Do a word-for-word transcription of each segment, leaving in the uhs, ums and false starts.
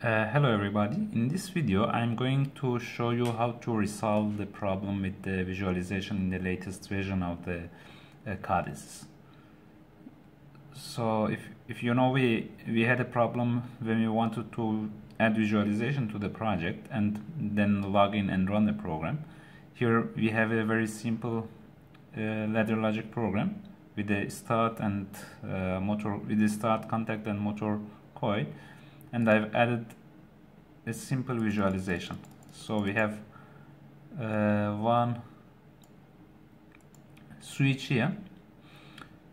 Uh, hello everybody, in this video I'm going to show you how to resolve the problem with the visualization in the latest version of the uh, CODESYS. So if, if you know, we, we had a problem when we wanted to add visualization to the project and then log in and run the program. Here we have a very simple uh, ladder logic program with the start and uh, motor, with the start contact and motor coil. And I've added a simple visualization. So we have uh, one switch here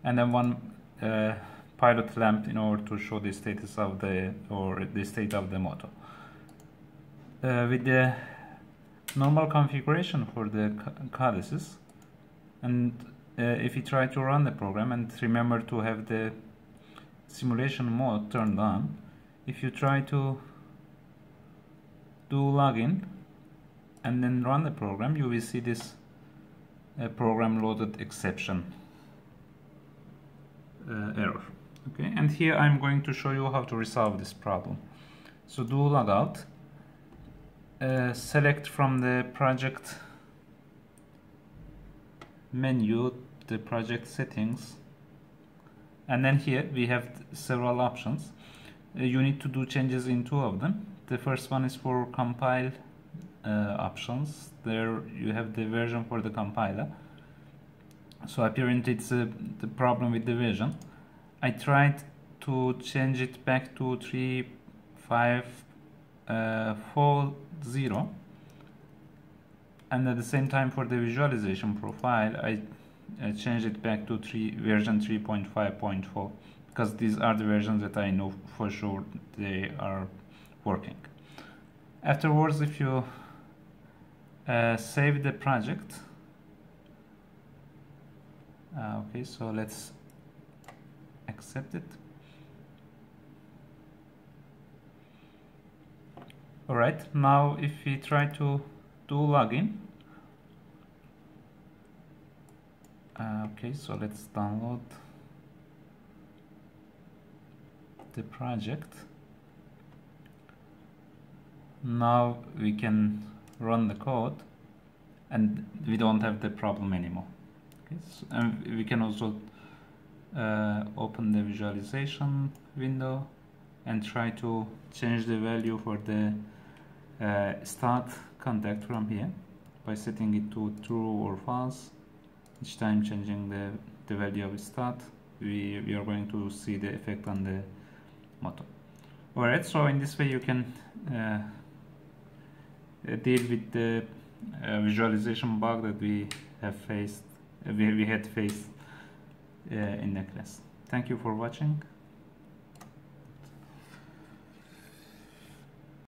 and then one uh, pilot lamp in order to show the status of the or the state of the motor. Uh, with the normal configuration for the CODESYS, and uh, if you try to run the program and remember to have the simulation mode turned on, if you try to do login and then run the program, you will see this uh, program loaded exception uh, error. Okay, and here I'm going to show you how to resolve this problem. So do logout, uh, select from the project menu the project settings, and then here we have several options. You need to do changes in two of them. The first one is for compile uh, options. There you have the version for the compiler. So apparently it's a, the problem with the version. I tried to change it back to three five four zero, and at the same time for the visualization profile I, I changed it back to three, version three point five point four. Because these are the versions that I know for sure they are working. Afterwards, if you uh, save the project, uh, okay, so let's accept it. All right, now if we try to do login, uh, okay, so let's download the project. Now we can run the code and we don't have the problem anymore. Okay, so, and we can also uh, open the visualization window and try to change the value for the uh, start contact from here by setting it to true or false. Each time changing the, the value of start, we, we are going to see the effect on the motor. Alright, so in this way you can uh, deal with the uh, visualization bug that we have faced, uh, we had faced uh, in the class. Thank you for watching.